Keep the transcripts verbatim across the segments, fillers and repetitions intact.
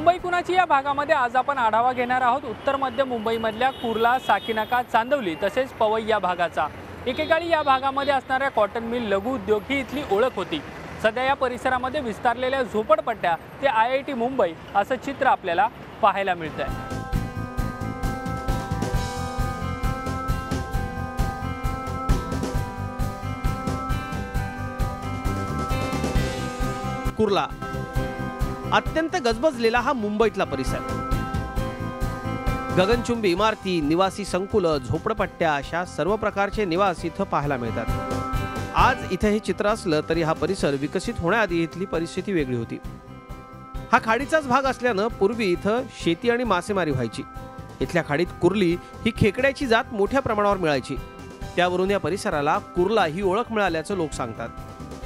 मुंबई कोणाची या भागामध्ये आज आपण आढावा घेणार आहोत। उत्तर मध्य मुंबईमधल्या कुर्ला, साकीनाका, चांदवली तसेच पवई या भागाचा। एकेकाळी या भागामध्ये असणाऱ्या कॉटन मिल, लघु उद्योग ही इथली ओळख होती। सध्या या परिसरामध्ये विस्तारलेल्या झोपडपट्ट्या ते आय आय टी मुंबई असं चित्र आपल्याला पाहायला मिळतंय। कुर्ला अत्यंत गजबजलेला हा मुंबईतला परिसर, गगनचुंबी इमारती, निवासी संकुल, झोपडपट्ट्या अशा सर्व प्रकारचे निवास इथं पाहायला मिळतात। आज इथे हे चित्र असलं तरी हा परिसर विकसित होण्याआधी इथली परिस्थिती वेगळी होती। हा खाडीचाच भाग असल्यानं पूर्वी इथं शेती आणि मासेमारी व्हायची। इथल्या खाडीत कुर्ली ही खेकड्याची जात मोठ्या प्रमाणावर मिळायची, त्यावरून या परिसराला कुर्ला ही ओळख मिळाल्याचं लोक सांगतात।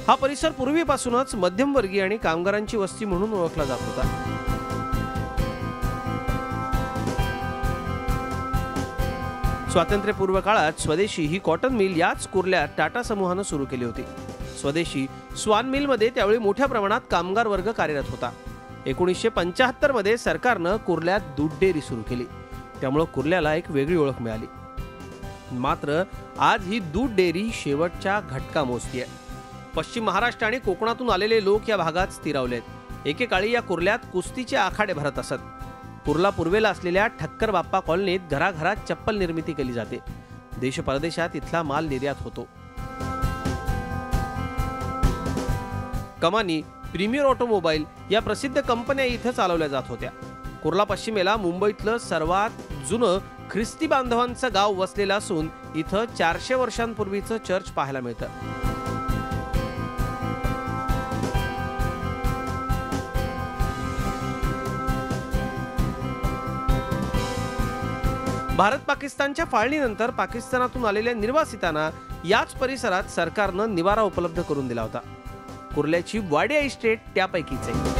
हा परिसर पूर्वीपासूनच मध्यमवर्गीय आणि कामगारांची वस्ती म्हणून ओळखला जात होता। स्वातंत्र्यपूर्व काळात स्वदेशी ही कॉटन मिल याच कुर्ल्यात टाटा समूहानं सुरू केली होती। स्वदेशी स्वान मिलमध्ये त्यावेळी मोठ्या प्रमाणात कामगार वर्ग कार्यरत होता। एकोणीसशे पंचाहत्तर मध्ये सरकारनं कुर्ल्यात दूध डेअरी सुरू केली, त्यामुळे कुर्ल्याला एक वेगळी ओळख मिळाली। मात्र आज ही दूध डेअरी शेवटच्या घटका मोजतीये। पश्चिम महाराष्ट्र आणि कोकणातून आलेले लोक या भागात स्थिरावलेत। एकेकाळी या कुर्ल्यात कुस्तीचे आखाडे भरत असत। कुर्ला पूर्वेला असलेल्या ठक्कर बाप्पा कॉलनीत घराघरात चप्पल निर्मिती केली जाते। देश परदेशात इथला माल निर्यात होतो। कमानी, प्रीमियर ऑटोमोबाईल या प्रसिद्ध कंपन्या इथे चालवल्या जात होत्या। कुर्ला पश्चिमेला मुंबईतलं सर्वात जुनं ख्रिस्ती बांधवांचं गाव वसलेलं असून इथं चारशे वर्षांपूर्वीचं चर्च पाहायला मिळतं। भारत पाकिस्तानच्या फाळणीनंतर पाकिस्तानातून आलेल्या निर्वासितांना याच परिसरात सरकारनं निवारा उपलब्ध करून दिला होता। कुर्ल्याची वाडिया इस्टेट त्यापैकीच आहे।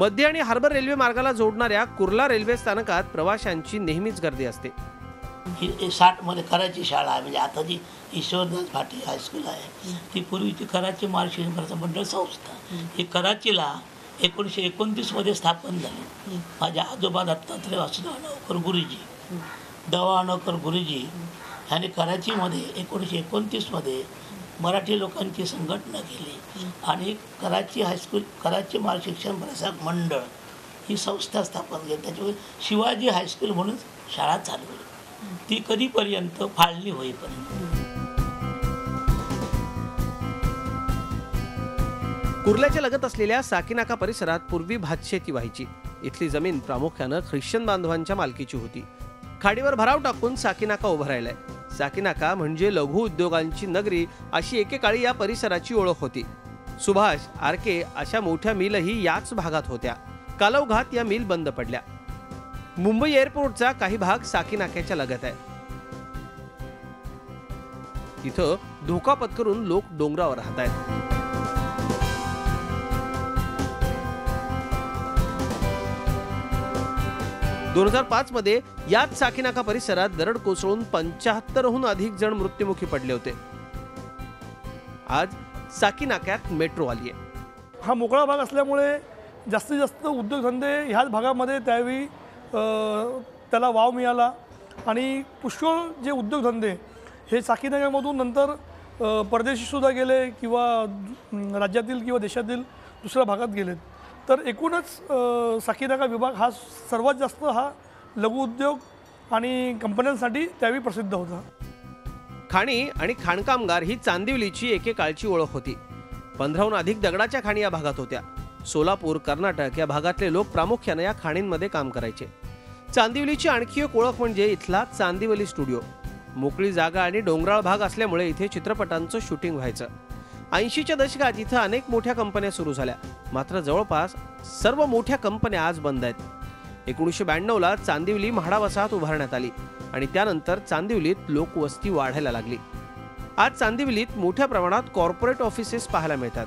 मध्य आणि हार्बर रेल्वे मार्गाला जोडणाऱ्या कुर्ला रेल्वे स्थानकात प्रवाशांची नेहमीच गर्दी असते। साठ मध्ये कराची शाळा आहे, म्हणजे आता जी ईश्वरदास भाटी हायस्कूल आहे ती पूर्वीची कराची मार्शिल मंडळ संस्था ही कराचीला एकोणीसशे एकोणतीस मध्ये स्थापन झाली। माझ्या आजोबा दत्तात्रय वासुदेवकर गुरुजी, दवाणकर गुरुजी यांनी कराचीमध्ये एकोणीसशे एकोणतीसमध्ये मराठी लोकांची संघटना केली आणि कराची हायस्कूल, कराची माल शिक्षण प्रसारक मंडळ ही संस्था स्थापन केली। त्याच्यामुळे शिवाजी हायस्कूल म्हणून शाळा चालवली, ती कधीपर्यंत फाळणी होईपर्यंत। कुर्ल्याच्या लगत असलेल्या साकीनाका परिसरात पूर्वी भातशेती व्हायची। इथली जमीन प्रामुख्यानं ख्रिश्चन बांधवांच्या मालकीची होती। खाडीवर भराव टाकून साकीनाका उभारायलाय। साकीनाका म्हणजे लघु उद्योगांची नगरी अशी एकेकाळी या परिसराची ओळख होती। सुभाष, आर के अशा मोठ्या मिलही याच भागात होत्या। कालौघात या मिल बंद पडल्या। मुंबई एअरपोर्टचा काही भाग साकीनाक्याच्या लगत आहे। तिथं धोका पत्करून लोक डोंगरावर राहत आहेत। दोन हजार पाच मध्ये याच साकीनाका परिसरात दरड कोसळून पंचाहत्तरहून अधिक जण मृत्युमुखी पडले होते। आज साकीनाक्यात मेट्रो आली आहे। हा मोकळा भाग असल्यामुळे जास्तीत जास्त उद्योगधंदे ह्याच भागामध्ये त्यावेळी त्याला वाव मिळाला आणि पुष्कळ जे उद्योगधंदे हे साकीनाक्यामधून नंतर परदेशीसुद्धा गेले किंवा राज्यातील किंवा देशातील दुसऱ्या भागात गेलेत। तर एकूणच साकीनाका विभाग हा सर्वात जास्त हा लघु उद्योग आणि कंपन्यांसाठी त्यावेळी प्रसिद्ध होता। खाणी आणि खाणकामगार ही चांदिवलीची एकेकाळची ओळख होती। पंधराहून अधिक दगडाच्या खाणी या भागात होत्या। सोलापूर, कर्नाटक या भागातले लोक प्रामुख्याने या खाणींमध्ये काम करायचे। चांदिवलीची आणखी एक ओळख म्हणजे इथला चांदिवली स्टुडिओ। मोकळी जागा आणि डोंगराळ भाग असल्यामुळे इथे चित्रपटांचं शूटिंग व्हायचं। ऐंशीच्या दशकात इथं अनेक मोठ्या कंपन्या सुरू झाल्या, मात्र जवळपास सर्व मोठ्या कंपन्या आज बंद आहेत। एकोणीसशे ब्याण्णवला चांदिवली म्हाडा वसाहत उभारण्यात आली आणि त्यानंतर चांदिवलीत लोकवस्ती वाढायला लागली। आज चांदिवलीत मोठ्या प्रमाणात कॉर्पोरेट ऑफिसेस पाहायला मिळतात।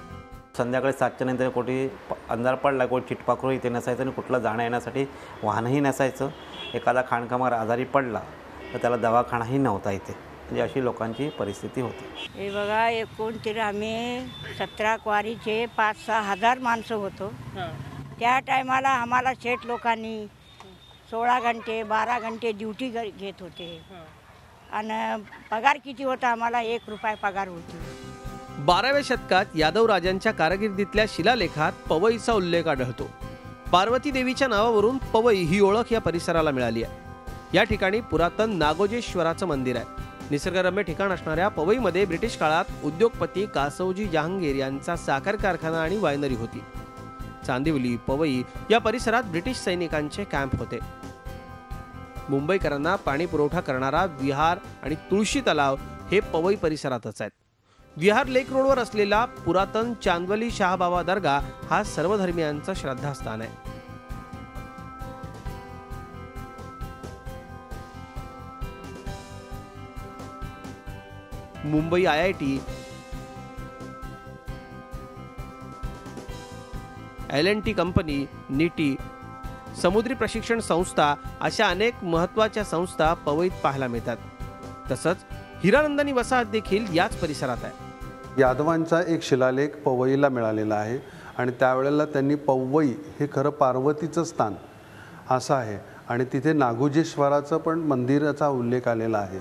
संध्याकाळी सातच्या नंतर कोठे अंधार पडला कोणी चिटपाखरू इथे नसायचं आणि कुठला जाण्या येण्यासाठी वाहनही नसायचं। एखादा खाणकामार आजारी पडला तर त्याला दवाखानाही नव्हता इथे। शकली अशी लोकांची परिस्थिती होती। हे बघा एकोणतीस आम्ही सतरा क्वारीचे पाच सहा हजार माणसं होतो। त्या टायमाला आम्हाला शेठ लोकांनी सोळा घंटे बारा घंटे ड्यूटी घेत होते आणि पगार किती होता आम्हाला एक रुपया पगार होती। बाराव्या शतकात यादव राजांच्या कारकिर्दीतल्या शिलालेखात पवईचा उल्लेख आढळतो। पार्वती देवीच्या नावावरून पवई ही ओळख या परिसराला मिळाली आहे। या ठिकाणी पुरातन नागोजेश्वराचं मंदिर आहे। निसर्गरम्य ठिकाण असणाऱ्या पवईमध्ये ब्रिटिश काळात उद्योगपती कासवजी जहांगीर यांचा साखर कारखाना आणि वायनरी होती। चांदिवली पवई या परिसरात ब्रिटिश सैनिकांचे कॅम्प होते। मुंबईकरांना पाणी पुरवठा करणारा विहार आणि तुळशी तलाव हे पवई परिसरातच आहेत। विहार लेक रोडवर असलेला पुरातन चांदवली शाहबाबा दर्गा हा सर्वधर्मियांचा श्रद्धास्थान आहे। Mumbai I I T, L N T company, निटी, समुद्री प्रशिक्षण संस्था अशा अनेक महत्त्वाच्या संस्था पवईत पाहायला मिळतात। तसंच हिरानंदानी वसाहत देखील याच परिसरात आहे। यादवांचा एक शिलालेख पवईला मिळालेला आहे आणि त्यावेळेला त्यांनी पवई हे खरं पार्वतीचं स्थान असं आहे आणि तिथे नागोजेश्वराचं पण मंदिराचा उल्लेख आलेला आहे।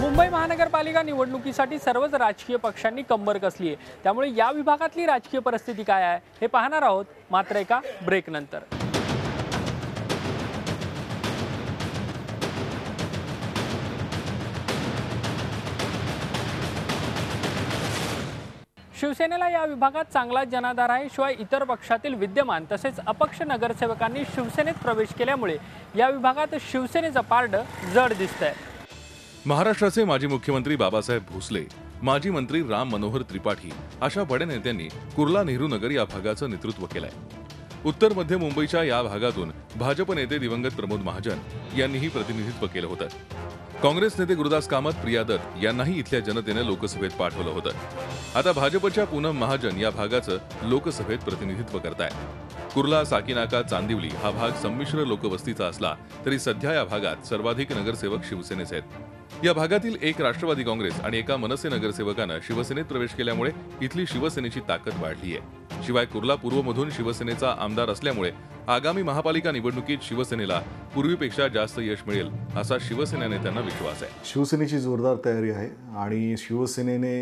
मुंबई महानगरपालिका निवडणुकीसाठी सर्वच राजकीय पक्षांनी कंबर कसली आहे, त्यामुळे या विभागातली राजकीय परिस्थिती काय आहे हे पाहणार आहोत, मात्र एका ब्रेक नंतर। शिवसेनेला या विभागात चांगलाच जनाधार आहे। शिवाय इतर पक्षातील विद्यमान तसेच अपक्ष नगरसेवकांनी शिवसेनेत प्रवेश केल्यामुळे या विभागात शिवसेनेचं पारड जड दिसतंय। महाराष्ट्राचे माजी मुख्यमंत्री बाबासाहेब भोसले, माजी मंत्री राम मनोहर त्रिपाठी अशा बड्या नेत्यांनी कुर्ला नेहरू नगर या भागाचं नेतृत्व केलंय। उत्तर मध्य मुंबईच्या या भागातून भाजप नेते दिवंगत प्रमोद महाजन यांनीही प्रतिनिधित्व केलं होतं। काँग्रेस नेते गुरुदास कामत, प्रिया दत्त यांनाही इथल्या जनतेने लोकसभेत पाठवलं होतं। आता भाजपच्या पूनम महाजन या भागाचं लोकसभेत प्रतिनिधित्व करतायत। कुर्ला, साकीनाका, चांदिवली हा भाग संमिश्र लोकवस्तीचा असला तरी सध्या या भागात सर्वाधिक नगरसेवक शिवसेनेचे आहेत। या भागातील एक राष्ट्रवादी काँग्रेस आणि एका मनसे नगरसेवकानं शिवसेनेत प्रवेश केल्यामुळे इथली शिवसेनेची ताकद वाढली आहे। शिवाय कुर्ला पूर्वमधून शिवसेनेचा आमदार असल्यामुळे आगामी महापालिका निवडणुकीत शिवसेनेला पूर्वीपेक्षा जास्त यश मिळेल असा शिवसेना नेत्यांना विश्वास आहे। शिवसेनेची जोरदार तयारी आहे आणि शिवसेनेने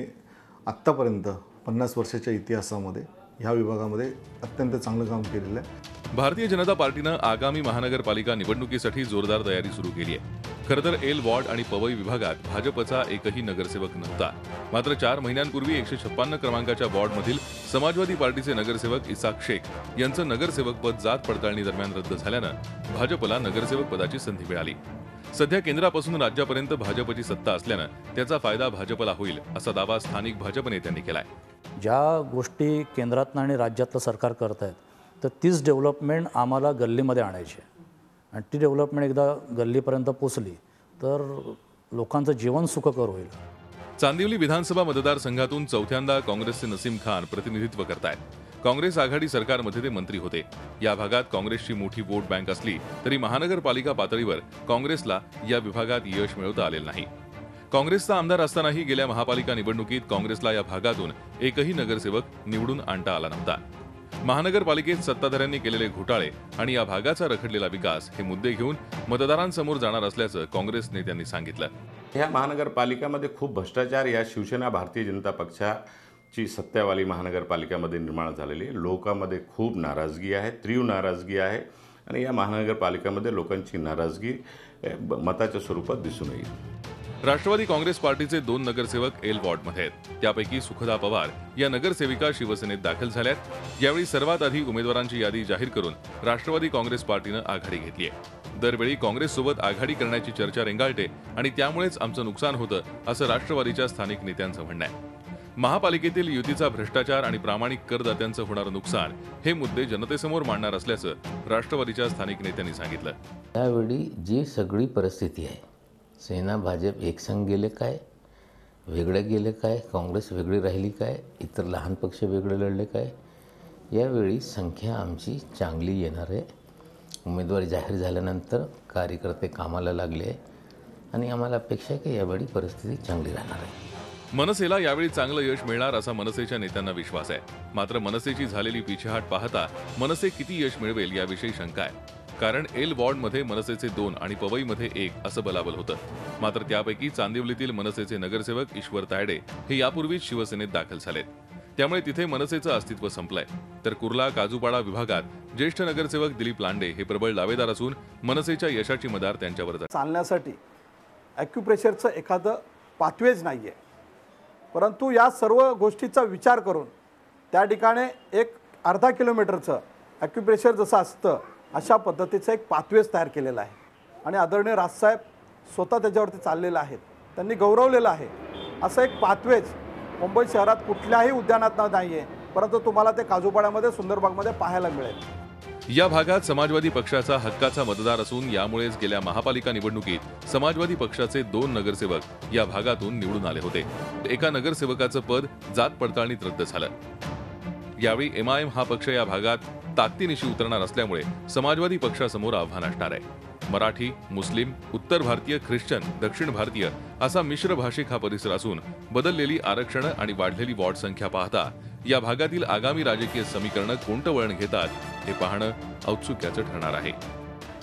आतापर्यंत पन्नास वर्षाच्या इतिहासामध्ये ह्या विभागामध्ये अत्यंत चांगलं काम केलेलं आहे। भारतीय जनता पार्टीनं आगामी महानगरपालिका निवडणुकीसाठी जोरदार तयारी सुरू केली आहे। खरं तर एल वॉर्ड आणि पवई विभागात भाजपचा एकही नगरसेवक नव्हता, मात्र चार महिन्यांपूर्वी एकशे छप्पन्न क्रमांकाच्या वॉर्डमधील समाजवादी पार्टीचे नगरसेवक इसाक शेख यांचं नगरसेवक पद जात पडताळणी दरम्यान रद्द झाल्यानं भाजपला नगरसेवक पदाची संधी मिळाली। सध्या केंद्रापासून राज्यापर्यंत भाजपची सत्ता असल्यानं त्याचा फायदा भाजपला होईल असा दावा स्थानिक भाजप नेत्यांनी केलाय। ज्या गोष्टी केंद्रातनं आणि राज्यातलं सरकार करत आहेत तर तीच डेव्हलपमेंट आम्हाला गल्लीमध्ये आणायची आणि ती डेव्हलपमेंट एकदा गल्लीपर्यंत पोचली तर लोकांचं जीवन सुखकर होईल। चांदिवली विधानसभा मतदारसंघातून चौथ्यांदा काँग्रेसचे नसीम खान प्रतिनिधित्व करतायत। काँग्रेस आघाडी सरकारमध्ये ते मंत्री होते। या भागात काँग्रेसची मोठी वोट बँक असली तरी महानगरपालिका पातळीवर काँग्रेसला या विभागात यश मिळवता आलेलं नाही। काँग्रेसचा आमदार असतानाही गेल्या महापालिका निवडणुकीत काँग्रेसला या भागातून एकही नगरसेवक निवडून आणता आला नव्हता। महानगरपालिकेत सत्ताधाऱ्यांनी केलेले घोटाळे आणि या भागाचा रखडलेला विकास हे मुद्दे घेऊन मतदारांसमोर जाणार असल्याचं काँग्रेस नेत्यांनी सांगितलं। ह्या महानगरपालिकामध्ये खूप भ्रष्टाचार या शिवसेना भारतीय जनता पक्षाची सत्तावाली महानगरपालिकामध्ये निर्माण झालेली, लोकांमध्ये खूप नाराजगी आहे, तीव्र नाराजगी आहे आणि या महानगरपालिकामध्ये लोकांची नाराजगी मताच्या स्वरूपात दिसून येईल। राष्ट्रवादी काँग्रेस पार्टीचे दोन नगरसेवक एल वॉर्डमध्ये आहेत, त्यापैकी सुखदा पवार या नगरसेविका शिवसेनेत दाखल झाल्यात। यावेळी सर्वात आधी उमेदवारांची यादी जाहीर करून राष्ट्रवादी काँग्रेस पार्टीनं आघाडी घेतली आहे। दरवेळी काँग्रेससोबत आघाडी करण्याची चर्चा रेंगाळते आणि त्यामुळेच आमचं नुकसान होतं असं राष्ट्रवादीच्या स्थानिक नेत्यांचं म्हणणं आहे। महापालिकेतील युतीचा भ्रष्टाचार आणि प्रामाणिक करदात्यांचं होणारं नुकसान हे मुद्दे जनतेसमोर मांडणार असल्याचं राष्ट्रवादीच्या स्थानिक नेत्यांनी सांगितलं। त्यावेळी जी सगळी परिस्थिती आहे, सेना भाजप एकसंग गेले काय, वेगळं गेले काय, काँग्रेस वेगळी राहिली काय, इतर लहान पक्ष वेगळे लढले काय, यावेळी संख्या आमची चांगली येणार आहे उमेदवारी जाहीर झाल्यानंतर कार्यकर्ते कामाला लागले आणि आम्हाला अपेक्षा आहे की यावेळी परिस्थिती चांगली राहणार आहे। मनसेला यावेळी चांगले यश मिळणार असा मनसेच्या नेत्यांना विश्वास आहे। मात्र मनसेची झालेली पिछेहाट पाहता मनसे किती यश मिळवेल याविषयी शंका आहे। कारण एल वॉर्ड मध्ये मनसेचे दोन आणि पवई मध्ये एक असं बलाबल होतं। मात्र त्यापैकी चांदिवलीतील मनसेचे नगरसेवक ईश्वर तायडे हे यापूर्वीच शिवसेनेत दाखल झालेत, त्यामुळे तिथे मनसेचं अस्तित्व संपलंय। तर कुर्ला काजूपाडा विभागात ज्येष्ठ नगरसेवक दिलीप लांडे हे प्रबळ दावेदार असून मनसेच्या यशाची मदार त्यांच्यावर चालण्यासाठी ॲक्युप्रेशरचं एखादं पाथवेज नाहीये, परंतु या सर्व गोष्टीचा विचार करून त्या ठिकाणी एक अर्धा किलोमीटरचं ॲक्युप्रेशर जसं असतं अशा पद्धतीचं एक पाथवेज तयार केलेलं आहे आणि आदरणीय राजसाहेब स्वतः त्याच्यावरती चाललेले आहेत, त्यांनी गौरवलेलं आहे। असं एक पाथवेज मुंबई शहरात कुठल्याही उद्यानात नाहीये, परंतु तुम्हाला ते काजूपाड्यामध्ये सुंदरबागमध्ये पाहायला मिळेल। या भागात समाजवादी पक्षाचा हक्काचा मतदार असून यामुळेच गेल्या महापालिका निवडणुकीत समाजवादी पक्षाचे दोन नगरसेवक या भागातून निवडून आले होते। एका नगरसेवकाचं पद जात पडताळणीत रद्द झालं। यावेळी एमआयएम हा पक्ष या भागात ताकदीनिशी उतरणार असल्यामुळे समाजवादी पक्षासमोर आव्हान असणार आहे। मराठी, मुस्लिम, उत्तर भारतीय, ख्रिश्चन, दक्षिण भारतीय असा मिश्र भाषिक हा परिसर असून बदललेली आरक्षण आणि वाढलेली वॉर्ड संख्या पाहता या भागातील आगामी राजकीय समीकरण कोणतं वळण घेतात हे पाहणं औत्सुक्याचं ठरणार आहे।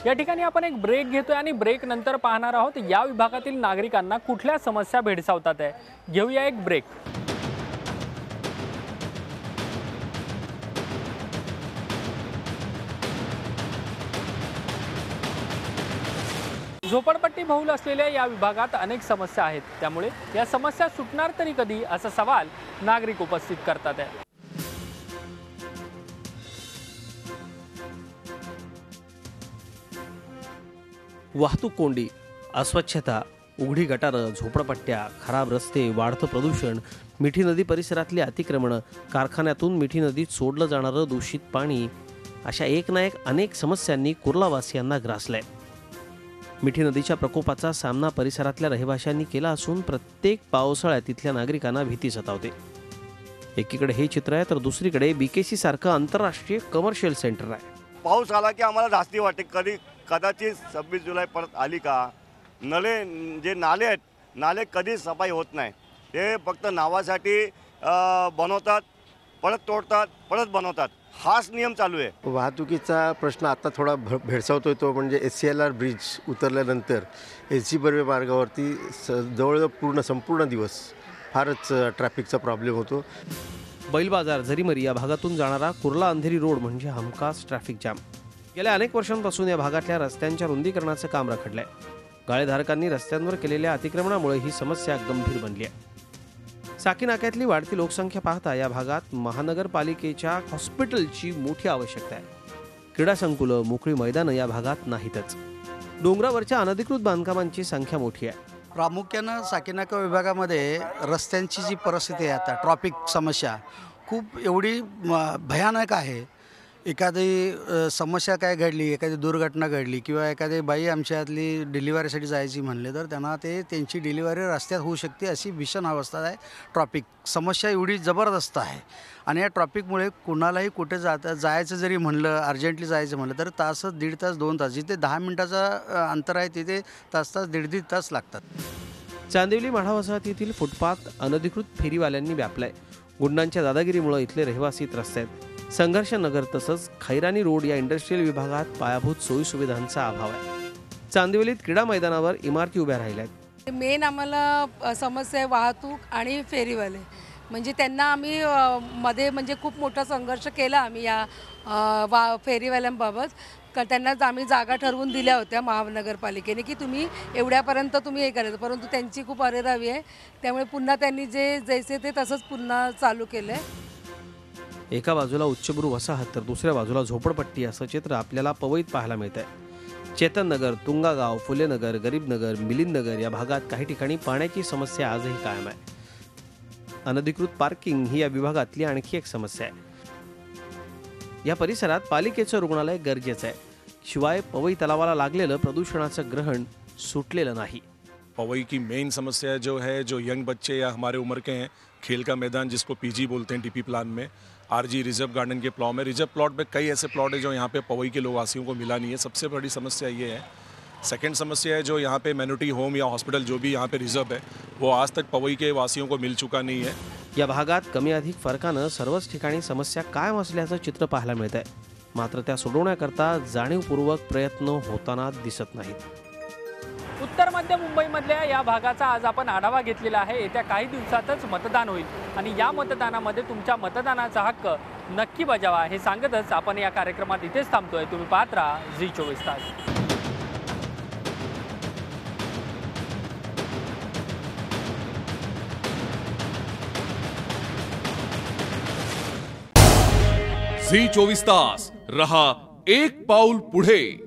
या ठिकाणी आपण एक ब्रेक घेतोय आणि ब्रेक नंतर पाहणार आहोत या विभागातील नागरिकांना कुठल्या समस्या भेडसावतात आहे। घेऊया एक ब्रेक। झोपडपट्टी बहुल असलेल्या या विभागात अनेक समस्या आहेत, त्यामुळे या समस्या सुटणार तरी कधी असा सवाल नागरिक उपस्थित करतात आहे। वाहतूक कोंडी, अस्वच्छता, उघडी गटारं, झोपडपट्ट्या, खराब रस्ते, वाढतं प्रदूषण, मिठी नदी परिसरातली अतिक्रमणं, कारखान्यातून मिठी नदीत सोडलं जाणारं दूषित पाणी अशा एक ना एक अनेक समस्यांनी कुर्लावासियांना ग्रासलंय। मिठी नदीच्या प्रकोपाचा सामना परिसरातल्या रहिवाशांनी केला असून प्रत्येक पावसाळ्यात तिथल्या नागरिकांना भीती सतावते। एकीकडे हे चित्र आहे तर दुसरीकडे बीकेसी सारखं आंतरराष्ट्रीय कमर्शियल सेंटर आहे। पाऊस आला की आम्हाला धास्ती वाटते, कधी कदाचित सव्वीस जुलै परत आली का। नळे जे नाले आहेत नाले कधी सफाई होत नाही, ते फक्त नावासाठी बनवतात, परत तोडतात, परत बनवतात, हाच नियम चालू आहे। वाहतुकीचा प्रश्न आता थोडा भेडसावतोय तो म्हणजे S C L R bridge उतरल्यानंतर एस जी बर्वे मार्गावरती जवळजवळ पूर्ण संपूर्ण दिवस फारच ट्रॅफिकचा प्रॉब्लेम होतो। बैल बाजार, झरीमरी या भागातून जाणारा कुर्ला अंधेरी रोड म्हणजे हमखास ट्रॅफिक जाम। गेल्या अनेक वर्षांपासून या भागातल्या रस्त्यांच्या रुंदीकरणाचं काम रखडलंय। गाळेधारकांनी रस्त्यांवर केलेल्या अतिक्रमणामुळे ही समस्या गंभीर बनली आहे। साकीनाक्यातली वाढती लोकसंख्या पाहता या भागात महानगरपालिकेच्या हॉस्पिटलची मोठी आवश्यकता आहे। क्रीडा संकुलं, मोकळी मैदानं या भागात नाहीतच। डोंगरावरच्या अनधिकृत बांधकामांची संख्या मोठी आहे। प्रामुख्यानं साकीनाका विभागामध्ये रस्त्यांची जी परिस्थिती आहे आता, ट्रॅफिक समस्या खूप एवढी भयानक आहे। एखादी समस्या काय घडली, एखादी दुर्घटना घडली किंवा एखादी बाई आमच्यातली डिलिव्हरीसाठी जायची म्हणले तर त्यांना ते त्यांची डिलिव्हरी रस्त्यात होऊ शकते अशी भीषण अवस्था आहे। ट्रॅफिक समस्या एवढी जबरदस्त आहे आणि या ट्रॅफिकमुळे कुणालाही कुठे जाता जायचं जरी म्हणलं, अर्जंटली जायचं म्हणलं तर तास दीड तास दोन तास जिथे दहा मिनिटाचा अंतर आहे तिथे तास तास दीड दीड तास लागतात। चांदिवली माढा वसाहतीतील फुटपाथ अनधिकृत फेरीवाल्यांनी व्यापलाय। गुंडांच्या दादागिरीमुळे इथले रहिवासी त्रस्त आहेत। संघर्ष नगर तसंच खैरानी रोड या इंडस्ट्रियल विभागात पायाभूत सोयीसुविधांचा अभाव आहे। चांदिवलीत क्रीडा मैदानावर इमारती उभ्या राहिल्या आहेत। मेन आम्हाला समस्या आहे वाहतूक आणि फेरीवाले, म्हणजे त्यांना आम्ही मध्ये म्हणजे खूप मोठा संघर्ष केला आम्ही या वा फेरीवाल्यांबाबत। कारण त्यांना आम्ही जागा ठरवून दिल्या होत्या महानगरपालिकेने की तुम्ही एवढ्यापर्यंत तुम्ही हे करायचं, परंतु त्यांची खूप अरेरावी आहे, त्यामुळे पुन्हा त्यांनी जे जैसे ते तसंच पुन्हा चालू केलं आहे। एका बाजूला उच्चभ्रू वसाहत तर दुसऱ्या बाजूला झोपडपट्टी असं चित्र आपल्याला पवईत पाहायला मिळत आहे। चेतननगर, तुंगागाव, फुलेनगर, गरीबनगर, मिलिंदनगर या भागात काही ठिकाणी पाण्याची समस्या आजही कायम आहे। अनधिकृत पार्किंग ही या विभागातली आणखी एक समस्या आहे। या परिसरात पालिकेचं रुग्णालय गरजेचं आहे, शिवाय पवई तलावाला लागलेलं प्रदूषणाचं ग्रहण सुटलेलं नाही। और वही की मेन समस्या जो है, जो यंग बच्चे या हमारे उम्र के हैं, खेल का मैदान जिसको पीजी बोलते हैं डीपी प्लान में, आरजी रिजर्व गार्डन के प्लॉट में, रिजर्व प्लॉट में कई ऐसे प्लॉट है जो यहाँ पे पवई के लोग वासियों को मिला नहीं है। सबसे बड़ी समस्या ये है। सेकंड समस्या है जो यहाँ पे मैनोरिटी होम या हॉस्पिटल जो भी यहाँ पे रिजर्व है वो आज तक पवई के वासियों को मिल चुका नहीं है। या भागात कमी अधिक फरकानं सर्वच ठिकाणी समस्या कायम असल्याचं चित्र पाहायला मिळत आहे, मात्र त्या सोडवण्याकरता जाणीवपूर्वक प्रयत्न होताना दिसत नाहीत। उत्तर मध्य मुंबईमधल्या या भागाचा आज आपण आढावा घेतलेला आहे। येत्या काही दिवसातच मतदान होईल आणि या मतदानामध्ये तुमच्या मतदानाचा हक्क नक्की बजावा हे सांगतच आपण या कार्यक्रमात इथेच थांबतोय। तुम्ही पाहत राहा झी चोवीस तास। झी चोवीस तास रहा एक पाऊल पुढे।